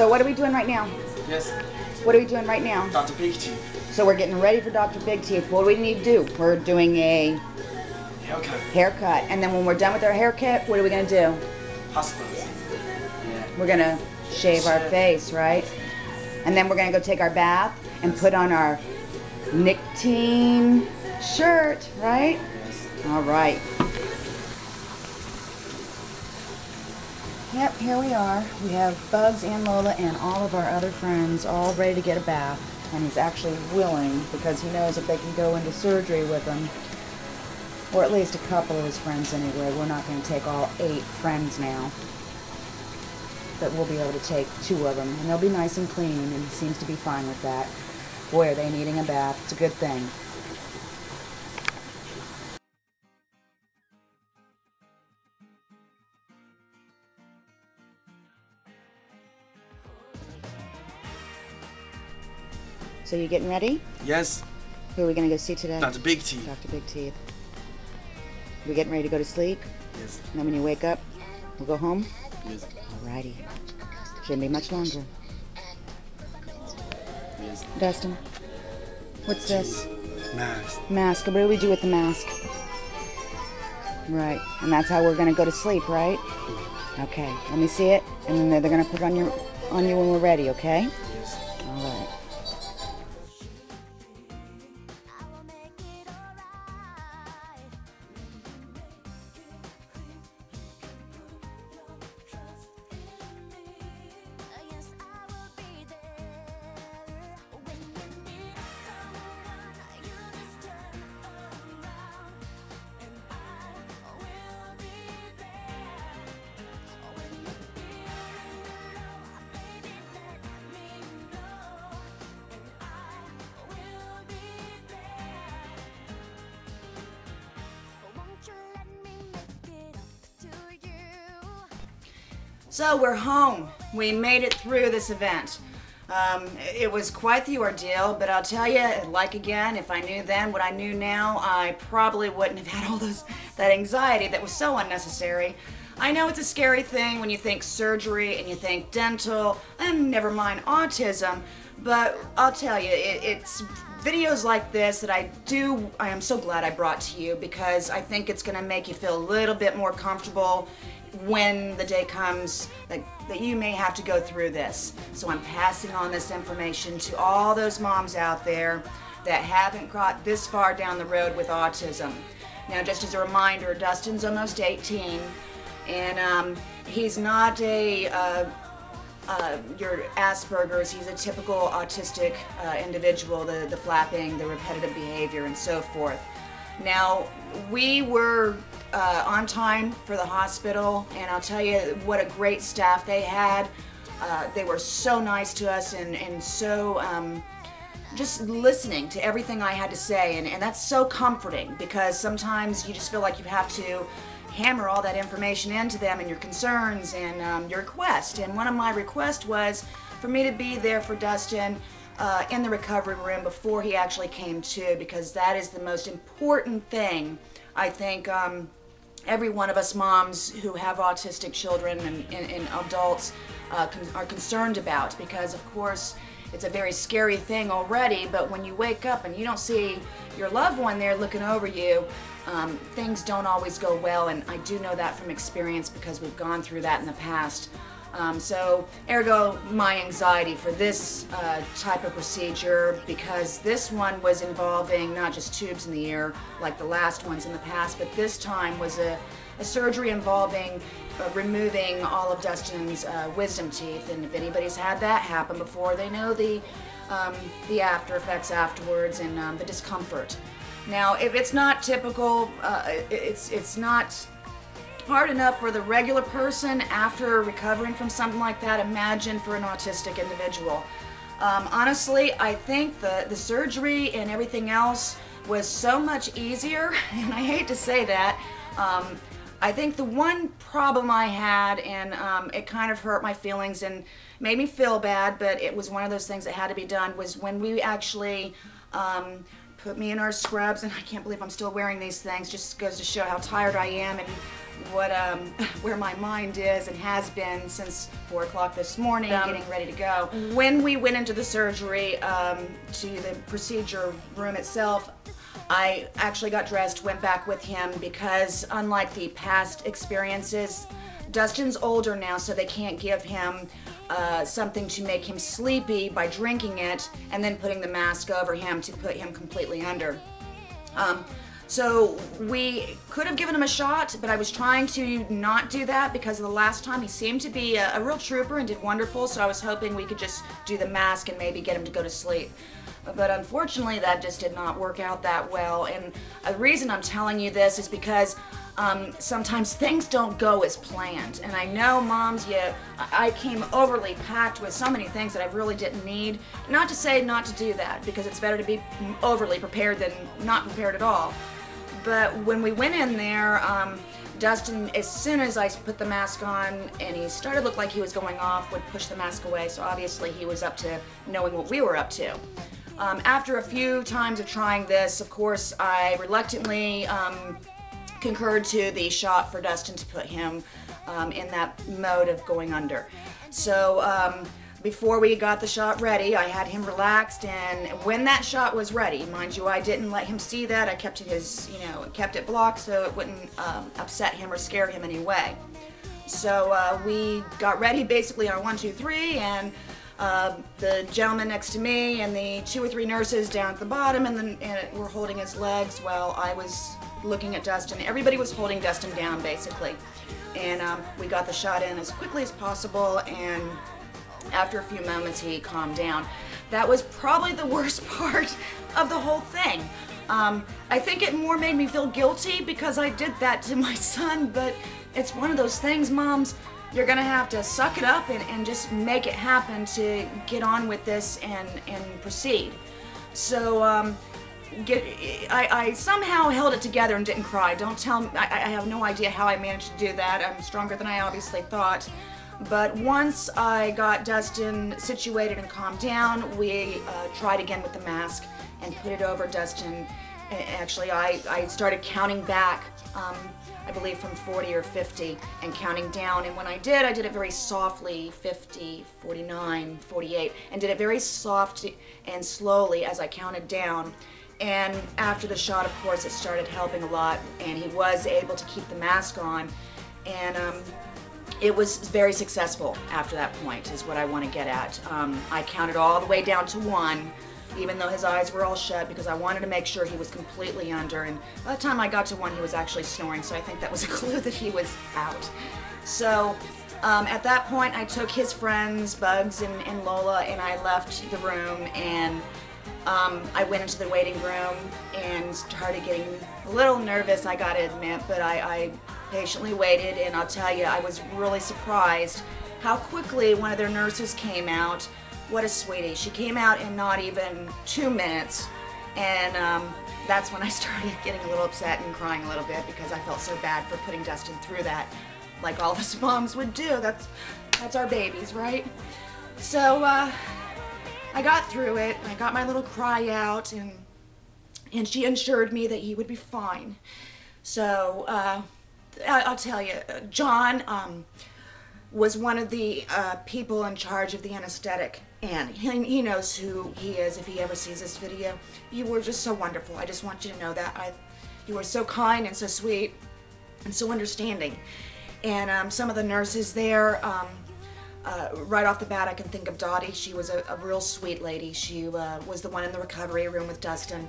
So what are we doing right now? Yes. What are we doing right now? Dr. Big Teeth. So we're getting ready for Dr. Big Teeth. What do we need to do? We're doing a haircut. Haircut. And then when we're done with our haircut, what are we going to do? Hospitals. Yeah. We're going to shave our face, right? And then we're going to go take our bath and put on our nicotine shirt, right? Yes. All right. Yep, here we are. We have Bugs and Lola and all of our other friends all ready to get a bath. And he's actually willing because he knows if they can go into surgery with him, or at least a couple of his friends anyway, we're not going to take all 8 friends now. But we'll be able to take 2 of them. And they'll be nice and clean, and he seems to be fine with that. Boy, are they needing a bath. It's a good thing. So you getting ready? Yes. Who are we going to go see today? Dr. Big Teeth. Dr. Big Teeth. We getting ready to go to sleep? Yes. And then when you wake up, we'll go home? Yes. Alrighty. Shouldn't be much longer. Yes. Dustin, what's this? Mask. Mask. What do we do with the mask? Right. And that's how we're going to go to sleep, right? Okay. Let me see it. And then they're going to put it on you when we're ready, okay? Yes. Alright. So we're home. We made it through this event. It was quite the ordeal, but I'll tell you, like again, if I knew then what I knew now, I probably wouldn't have had all that anxiety that was so unnecessary. I know it's a scary thing when you think surgery and you think dental, and never mind autism, but I'll tell you, it's videos like this that I am so glad I brought to you because I think it's gonna make you feel a little bit more comfortable when the day comes that you may have to go through this. So I'm passing on this information to all those moms out there that haven't got this far down the road with autism. Now, just as a reminder, Dustin's almost 18, and he's not a your Asperger's. He's a typical autistic individual, the flapping, the repetitive behavior, and so forth. Now, we were on time for the hospital, and I'll tell you what a great staff they had. They were so nice to us and so just listening to everything I had to say, and that's so comforting because sometimes you just feel like you have to hammer all that information into them and your concerns and your request. And one of my requests was for me to be there for Dustin in the recovery room before he actually came to, because that is the most important thing. I think every one of us moms who have autistic children and adults are concerned about, because of course it's a very scary thing already, but when you wake up and you don't see your loved one there looking over you, things don't always go well, and I do know that from experience because we've gone through that in the past. So ergo my anxiety for this type of procedure, because this one was involving not just tubes in the ear like the last ones in the past, but this time was a surgery involving removing all of Dustin's wisdom teeth. And if anybody's had that happen before, they know the after effects afterwards and the discomfort. Now, if it's not typical, it's not hard enough for the regular person after recovering from something like that, imagine for an autistic individual. Honestly, I think the surgery and everything else was so much easier, and I hate to say that. I think the one problem I had, and it kind of hurt my feelings and made me feel bad, but it was one of those things that had to be done, was when we actually put me in our scrubs, and I can't believe I'm still wearing these things, just goes to show how tired I am and where my mind is and has been since 4 o'clock this morning, getting ready to go. When we went into the surgery, to the procedure room itself, I actually got dressed, went back with him, because unlike the past experiences, Dustin's older now, so they can't give him something to make him sleepy by drinking it and then putting the mask over him to put him completely under. So we could have given him a shot, but I was trying to not do that because the last time he seemed to be a real trooper and did wonderful, so I was hoping we could just do the mask and maybe get him to go to sleep. But unfortunately, that just did not work out that well, and the reason I'm telling you this is because sometimes things don't go as planned, and I know, moms, I came overly packed with so many things that I really didn't need. Not to say not to do that, because it's better to be overly prepared than not prepared at all. But when we went in there, Dustin, as soon as I put the mask on and he started to look like he was going off, would push the mask away, so obviously he was up to knowing what we were up to. After a few times of trying this, of course, I reluctantly concurred to the shot for Dustin to put him in that mode of going under. So before we got the shot ready, I had him relaxed, and when that shot was ready, mind you, I didn't let him see that. I kept his, kept it blocked so it wouldn't upset him or scare him in any way. So we got ready basically on 1, 2, 3, and the gentleman next to me and the 2 or 3 nurses down at the bottom and were holding his legs while I was looking at Dustin. Everybody was holding Dustin down basically, and we got the shot in as quickly as possible, and after a few moments he calmed down. That was probably the worst part of the whole thing. I think it more made me feel guilty because I did that to my son, but it's one of those things, moms. You're gonna have to suck it up and just make it happen to get on with this and proceed. So I somehow held it together and didn't cry. Don't tell me, I have no idea how I managed to do that. I'm stronger than I obviously thought. But once I got Dustin situated and calmed down, we tried again with the mask and put it over Dustin. And actually, I started counting back. I believe from 40 or 50 and counting down, and when I did it very softly, 50, 49, 48, and did it very soft and slowly as I counted down. And after the shot, of course, it started helping a lot, and he was able to keep the mask on, and it was very successful after that point is what I want to get at. I counted all the way down to 1, even though his eyes were all shut, because I wanted to make sure he was completely under, and by the time I got to 1 he was actually snoring, so I think that was a clue that he was out. So at that point I took his friends, Bugs and Lola, and I left the room, and I went into the waiting room and started getting a little nervous, I gotta admit, but I patiently waited, and I'll tell you, I was really surprised how quickly one of their nurses came out. What a sweetie. She came out in not even 2 minutes, and that's when I started getting a little upset and crying a little bit because I felt so bad for putting Dustin through that, like all of us moms would do. That's our babies, right? So I got through it, and I got my little cry out, and she assured me that he would be fine. So I'll tell you, John was one of the people in charge of the anesthetic, and he knows who he is if he ever sees this video. You were just so wonderful. I just want you to know that. You were so kind and so sweet and so understanding. And some of the nurses there, right off the bat I can think of Dottie. She was a real sweet lady. She was the one in the recovery room with Dustin,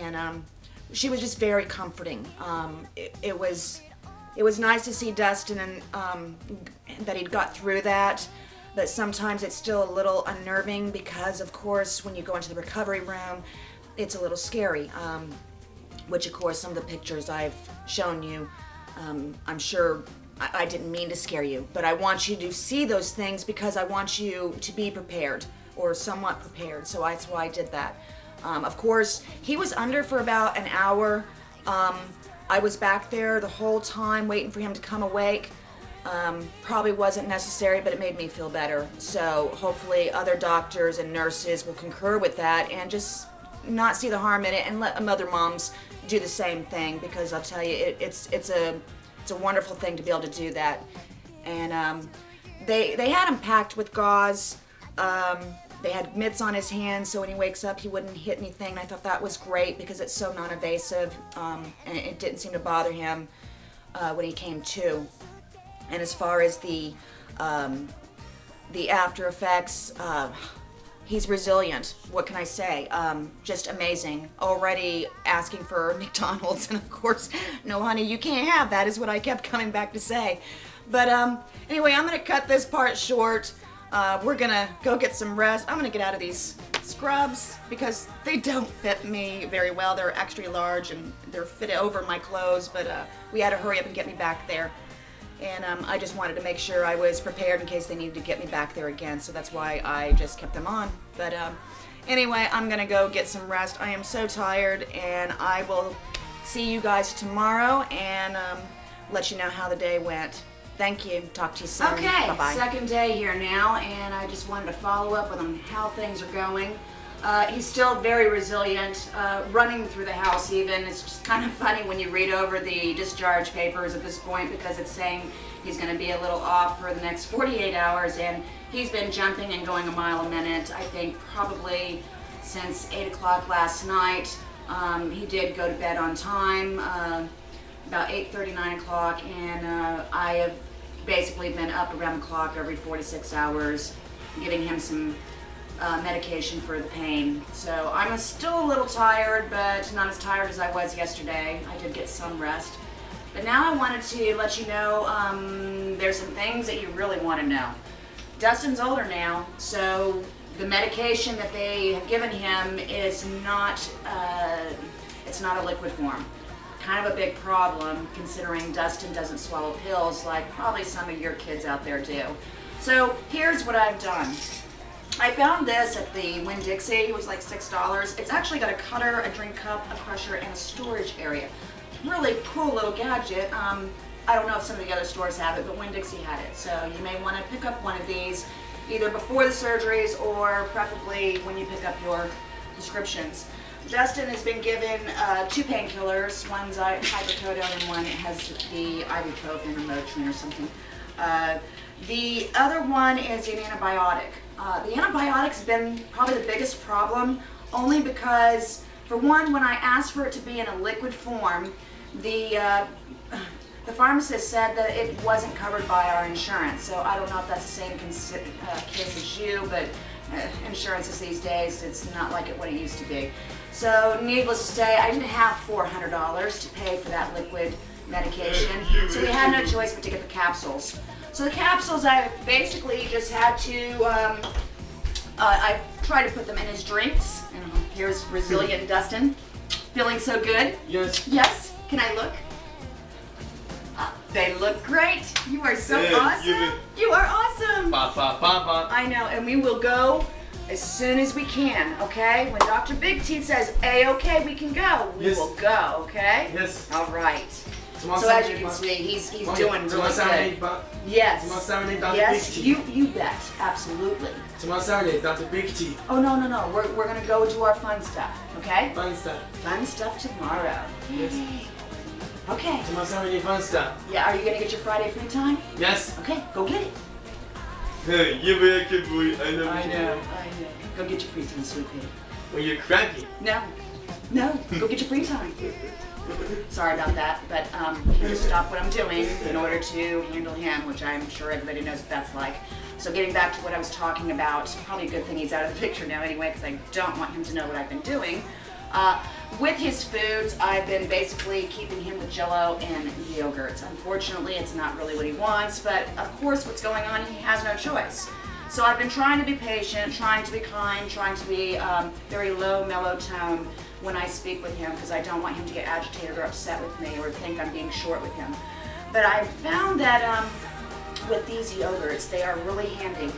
and she was just very comforting. It was nice to see Dustin and that he'd got through that, but sometimes it's still a little unnerving because, of course, when you go into the recovery room, it's a little scary, which, of course, some of the pictures I've shown you, I'm sure I didn't mean to scare you, but I want you to see those things because I want you to be prepared or somewhat prepared, so that's why I did that. Of course, he was under for about an hour. I was back there the whole time waiting for him to come awake. Probably wasn't necessary, but it made me feel better. So hopefully other doctors and nurses will concur with that and just not see the harm in it and let other moms do the same thing, because I'll tell you, it's It's a wonderful thing to be able to do that. And they had him packed with gauze. They had mitts on his hands, so when he wakes up, he wouldn't hit anything. And I thought that was great because it's so non-invasive, and it didn't seem to bother him when he came to. And as far as the after effects, he's resilient. What can I say? Just amazing. Already asking for McDonald's, and of course, no, honey, you can't have that, is what I kept coming back to say. But anyway, I'm gonna cut this part short. We're gonna go get some rest. I'm gonna get out of these scrubs because they don't fit me very well. They're extra large and they're fitted over my clothes, but we had to hurry up and get me back there. And I just wanted to make sure I was prepared in case they needed to get me back there again, so that's why I just kept them on. But anyway, I'm gonna go get some rest. I am so tired, and I will see you guys tomorrow and let you know how the day went. Thank you. Talk to you soon. Okay, bye-bye. Second day here now, and I just wanted to follow up with him how things are going. He's still very resilient, running through the house even. It's just kind of funny when you read over the discharge papers at this point because it's saying he's going to be a little off for the next 48 hours, and he's been jumping and going a mile a minute, I think, probably since 8 o'clock last night. He did go to bed on time, about 8:30, 9 o'clock, and I have basically been up around the clock every 4 to 6 hours, giving him some medication for the pain. So I'm still a little tired, but not as tired as I was yesterday. I did get some rest. But now I wanted to let you know there's some things that you really want to know. Dustin's older now, so the medication that they have given him is not, it's not a liquid form. Kind of a big problem considering Dustin doesn't swallow pills like probably some of your kids out there do. So here's what I've done. I found this at the Winn-Dixie. It was like $6. It's actually got a cutter, a drink cup, a crusher, and a storage area. Really cool little gadget. I don't know if some of the other stores have it, but Winn-Dixie had it. So you may want to pick up one of these either before the surgeries or preferably when you pick up your prescriptions. Dustin has been given 2 painkillers. One's hypercodone and one has the ibuprofen or Motrin or something. The other one is an antibiotic. The antibiotic's been probably the biggest problem, only because, for one, when I asked for it to be in a liquid form, the pharmacist said that it wasn't covered by our insurance. So I don't know if that's the same case as you, but insurances these days, it's not like what it used to be. So needless to say, I didn't have $400 to pay for that liquid medication, so we had no choice but to get the capsules. So the capsules, I basically just had to, I tried to put them in his drinks. And here's resilient Dustin. Feeling so good? Yes. Yes? Can I look? They look great. You are so awesome. You are awesome. Ba, ba, ba, ba. I know, and we will go as soon as we can, okay? When Dr. Big T says, A-okay, we can go, we will go, okay? Yes. All right. So as you can see, he's doing really good. Yes. Yes, you bet, absolutely. Tomorrow Saturday, Dr. Big T. Oh no, no, no, we're gonna go do our fun stuff, okay? Fun stuff. Fun stuff tomorrow. Yes. Okay. Tomorrow Saturday, fun stuff. Yeah, are you gonna get your Friday free time? Yes. Okay, go get it. Hey, you make it, boy. I know. I know. Go get your free time, sweetie. Well, you're cranky. No, no, go get your free time. Sorry about that, but I had to stop what I'm doing in order to handle him, which I'm sure everybody knows what that's like. So getting back to what I was talking about, probably a good thing he's out of the picture now anyway, because I don't want him to know what I've been doing. With his foods, I've been basically keeping him with Jell-O and yogurts. Unfortunately, it's not really what he wants, but of course what's going on, he has no choice. So I've been trying to be patient, trying to be kind, trying to be very low, mellow tone when I speak with him because I don't want him to get agitated or upset with me or think I'm being short with him. But I found that with these yogurts, they are really handy.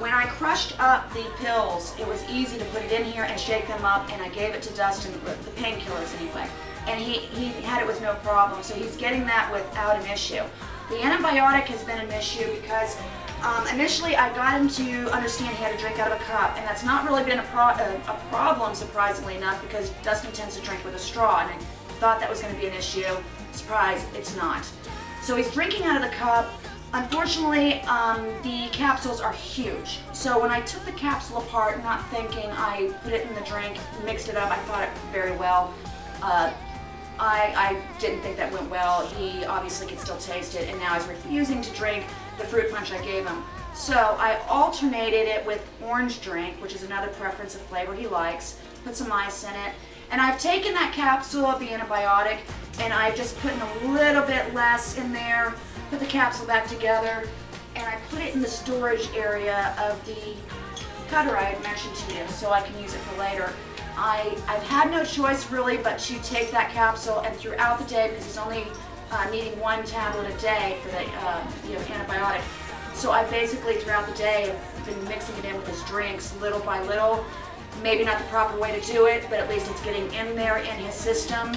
When I crushed up the pills, it was easy to put it in here and shake them up, and I gave it to Dustin, the painkillers anyway. And he had it with no problem, so he's getting that without an issue. The antibiotic has been an issue because initially, I got him to understand he had to drink out of a cup, and that's not really been a problem, surprisingly enough, because Dustin tends to drink with a straw, and I thought that was going to be an issue. Surprise, it's not. So he's drinking out of the cup. Unfortunately, the capsules are huge. So when I took the capsule apart, not thinking, I put it in the drink, mixed it up. I thought it very well. I didn't think that went well. He obviously could still taste it, and now he's refusing to drink the fruit punch I gave him. So I alternated it with orange drink, which is another preference of flavor he likes. Put some ice in it. And I've taken that capsule of the antibiotic, and I've just put in a little bit less in there. Put the capsule back together, and I put it in the storage area of the cutter I had mentioned to you, so I can use it for later. I've had no choice really but to take that capsule, and throughout the day, because it's only needing one tablet a day for the antibiotic, so I basically throughout the day have been mixing it in with his drinks little by little. Maybe not the proper way to do it, but at least it's getting in there in his system.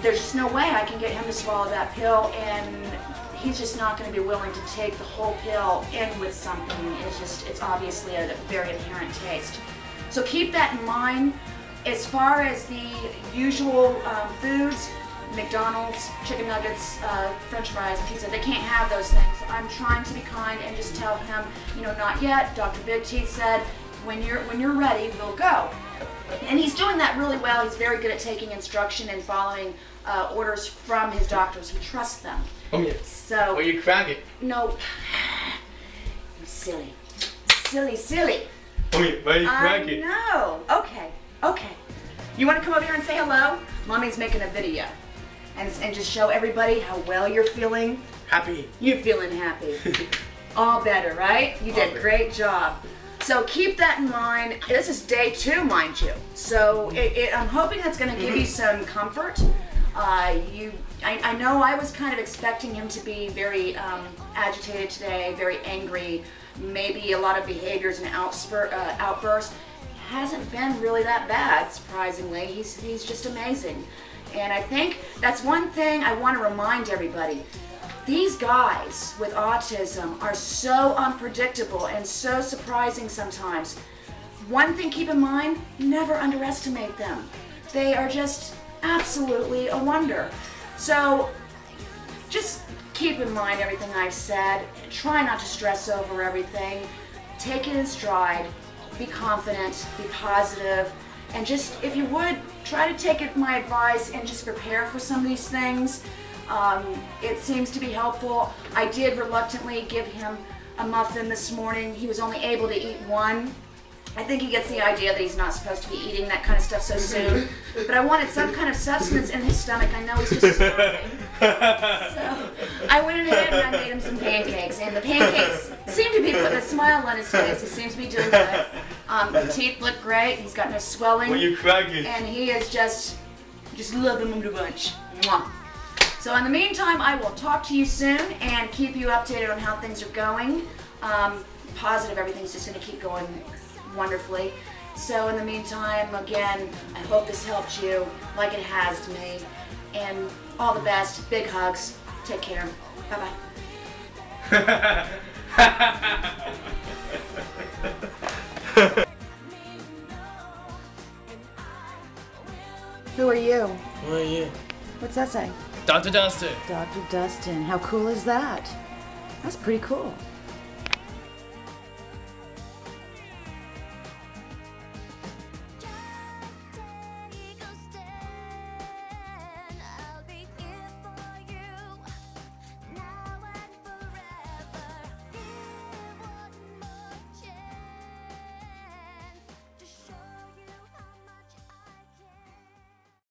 There's just no way I can get him to swallow that pill, and he's just not going to be willing to take the whole pill in with something. It's obviously a very apparent taste. So keep that in mind. As far as the usual foods, McDonald's, chicken nuggets, french fries, pizza, they can't have those things. So I'm trying to be kind and just tell him, you know, not yet. Dr. Big Teeth said, when you're ready, we'll go. And he's doing that really well. He's very good at taking instruction and following orders from his doctors. He trusts them. Oh, yes. So. Well, you crack it. No. I'm silly. Silly, silly. Oh, yeah. Why you crack it? No. Okay. Okay. You want to come over here and say hello? Mommy's making a video. And just show everybody how well you're feeling. Happy. You're feeling happy. All better, right? You did a great job. So keep that in mind. This is day 2, mind you. So I'm hoping that's going to give you some comfort. I know I was kind of expecting him to be very agitated today, very angry, maybe a lot of behaviors and outbursts. Hasn't been really that bad, surprisingly. He's just amazing. And I think that's one thing I want to remind everybody. These guys with autism are so unpredictable and so surprising sometimes. One thing keep in mind, never underestimate them. They are just absolutely a wonder. So just keep in mind everything I've said. Try not to stress over everything. Take it in stride. Be confident, be positive, and just, if you would, try to take my advice and just prepare for some of these things. It seems to be helpful. I did reluctantly give him a muffin this morning. He was only able to eat one. I think he gets the idea that he's not supposed to be eating that kind of stuff so soon. But I wanted some kind of substance in his stomach. I know he's just starving. So I went ahead and I made him some pancakes. And the pancakes seem to be putting a smile on his face. He seems to be doing good. The teeth look great. He's got no swelling. Well, you cracking. And he is just loving him to bunch. Mwah. So in the meantime, I will talk to you soon and keep you updated on how things are going. Positive, everything's just going to keep going wonderfully. So in the meantime, again, I hope this helped you like it has me, and all the best. Big hugs. Take care. Bye-bye. Who are you? Who are you? What's that say? Dr. Dustin. Dr. Dustin. How cool is that? That's pretty cool.